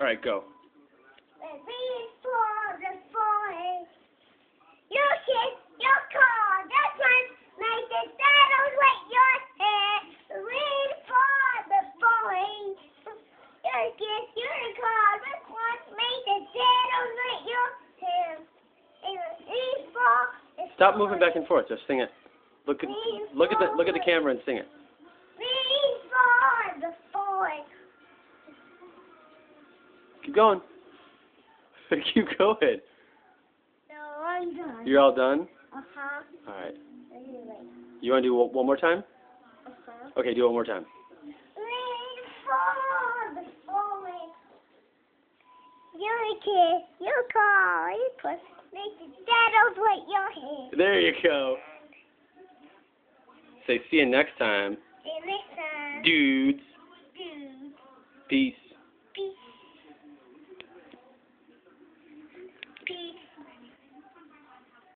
All right, go. Stop moving back and forth. Just sing it. Look at the camera and sing it. Read for the forest. Keep going. Keep going. No, I'm done. You're all done? Uh-huh. All right. You want to do one more time? Uh-huh. Okay, do one more time. Read for the forest. You kiss, you call, you push. There you go. Say, see you next time. See you next time. Dudes. Peace.